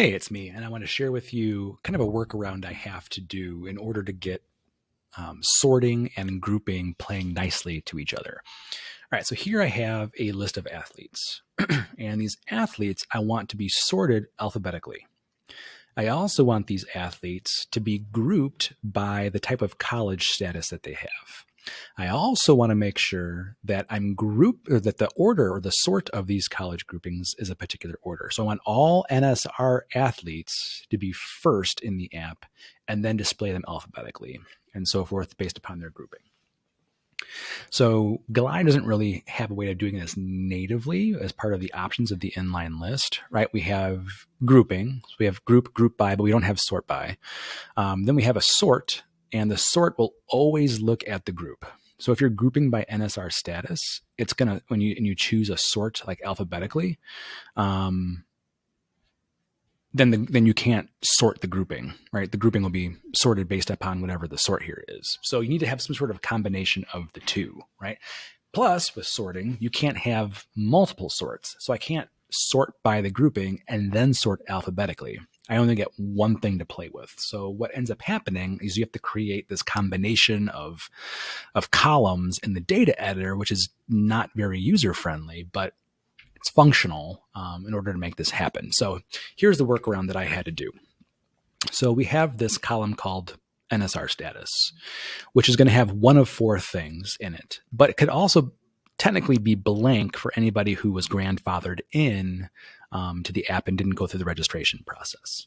Hey, it's me, and I want to share with you kind of a workaround I have to do in order to get sorting and grouping playing nicely to each other. All right, so here I have a list of athletes, and these athletes I want to be sorted alphabetically. I also want these athletes to be grouped by the type of college status that they have. I also want to make sure that the order or the sort of these college groupings is a particular order. So I want all NSR athletes to be first in the app and then display them alphabetically and so forth based upon their grouping. So Glide doesn't really have a way of doing this natively as part of the options of the inline list, right? We have grouping, so we have group by, but we don't have sort by. Then we have a sort, and the sort will always look at the group. So if you're grouping by NSR status, it's gonna, when you choose a sort like alphabetically, then you can't sort the grouping, right? The grouping will be sorted based upon whatever the sort here is. So you need to have some sort of combination of the two, right? Plus with sorting, you can't have multiple sorts. So I can't sort by the grouping and then sort alphabetically. I only get one thing to play with. So what ends up happening is you have to create this combination of columns in the data editor, which is not very user-friendly, but it's functional in order to make this happen. So here's the workaround that I had to do. So we have this column called NSR status, which is going to have one of four things in it, but it could also technically be blank for anybody who was grandfathered in to the app and didn't go through the registration process.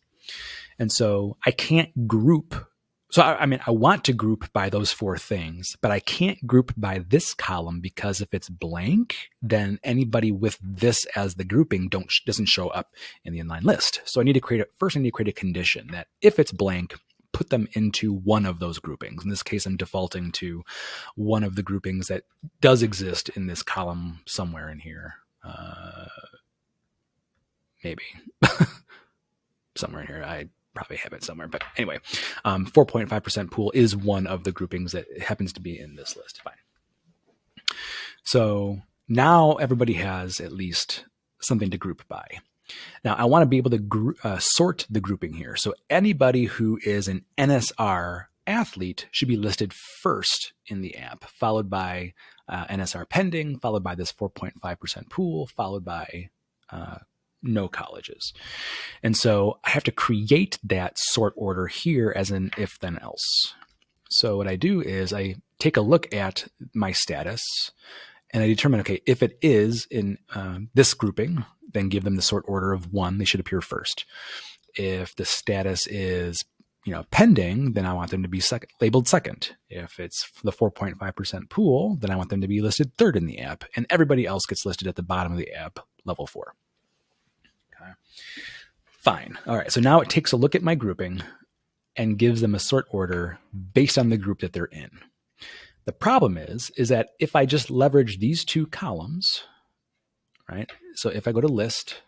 And so I can't group. So I want to group by those four things, but I can't group by this column because if it's blank, then anybody with this as the grouping doesn't show up in the inline list. So I need to create a condition that if it's blank, put them into one of those groupings. In this case, I'm defaulting to one of the groupings that does exist in this column somewhere in here. Maybe somewhere in here. I probably have it somewhere, but anyway, 4.5% pool is one of the groupings that happens to be in this list. Fine. So now everybody has at least something to group by. Now, I want to be able to sort the grouping here. So anybody who is an NSR athlete should be listed first in the app, followed by NSR pending, followed by this 4.5% pool, followed by no colleges. And so I have to create that sort order here as an if then else. So what I do is I take a look at my status and I determine, okay, if it is in this grouping, then give them the sort order of one, they should appear first. If the status is, you know, pending, then I want them to be labeled second. If it's the 4.5% pool, then I want them to be listed third in the app, and everybody else gets listed at the bottom of the app, level 4. Okay, fine. All right, so now it takes a look at my grouping and gives them a sort order based on the group that they're in. The problem is that if I just leverage these two columns, right? So if I go to list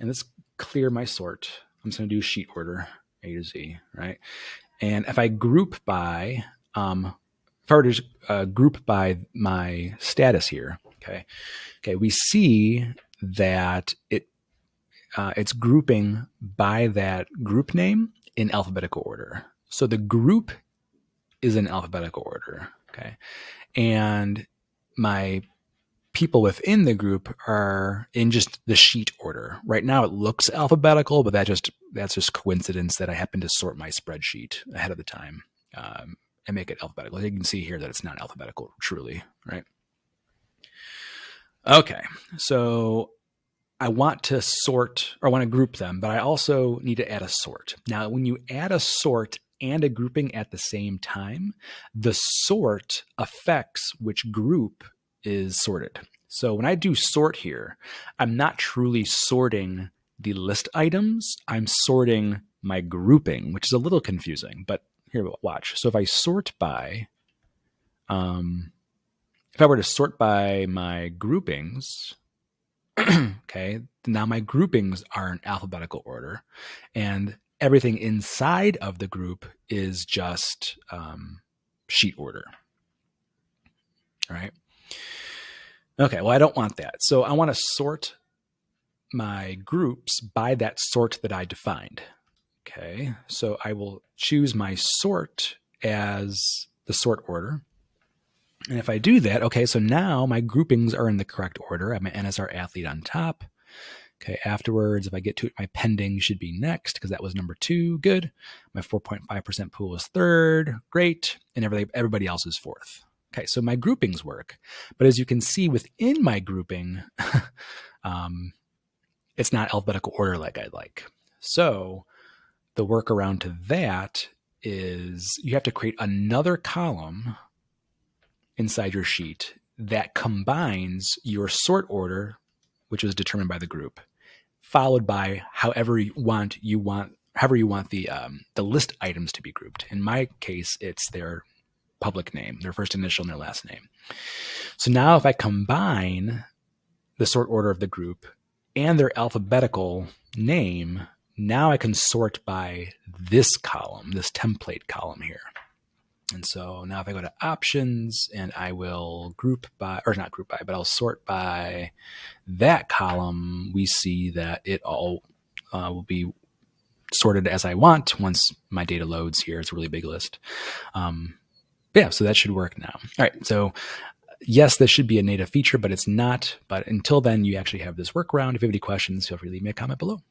and let's clear my sort, I'm just going to do sheet order A to Z, right? And if I group by, if I were to group by my status here, okay, we see that it's grouping by that group name in alphabetical order. So the group is in alphabetical order, okay? And my people within the group are in just the sheet order. Right now it looks alphabetical, but that's just coincidence that I happen to sort my spreadsheet ahead of the time and make it alphabetical. As you can see here that it's not alphabetical truly, right? Okay, so I want to sort, or I want to group them, but I also need to add a sort. Now, when you add a sort and a grouping at the same time, the sort affects which group is sorted. So when I do sort here, I'm not truly sorting the list items. I'm sorting my grouping, which is a little confusing, but here, watch. So if I sort by, if I were to sort by my groupings, okay, now my groupings are in alphabetical order and everything inside of the group is just sheet order, all right? Okay, well, I don't want that. So I want to sort my groups by that sort that I defined. Okay, so I will choose my sort as the sort order. And if I do that, okay, so now my groupings are in the correct order. I have my NSR athlete on top. Okay, afterwards, if I get to it, my pending should be next because that was number 2. Good. My 4.5% pool is 3rd. Great. And everybody else is 4th. Okay, so my groupings work. But as you can see within my grouping, it's not alphabetical order like I'd like. So the workaround to that is you have to create another column inside your sheet that combines your sort order, which was determined by the group, followed by however you want the list items to be grouped. In my case, it's their public name, their first initial and their last name. So now if I combine the sort order of the group and their alphabetical name, now I can sort by this column, this template column here. And so now if I go to options and I will group by, or not group by, but I'll sort by that column, we see that it all will be sorted as I want once my data loads here. It's a really big list. Yeah, so that should work now. All right, so yes, this should be a native feature, but it's not. But until then, you actually have this workaround. If you have any questions, feel free to leave me a comment below.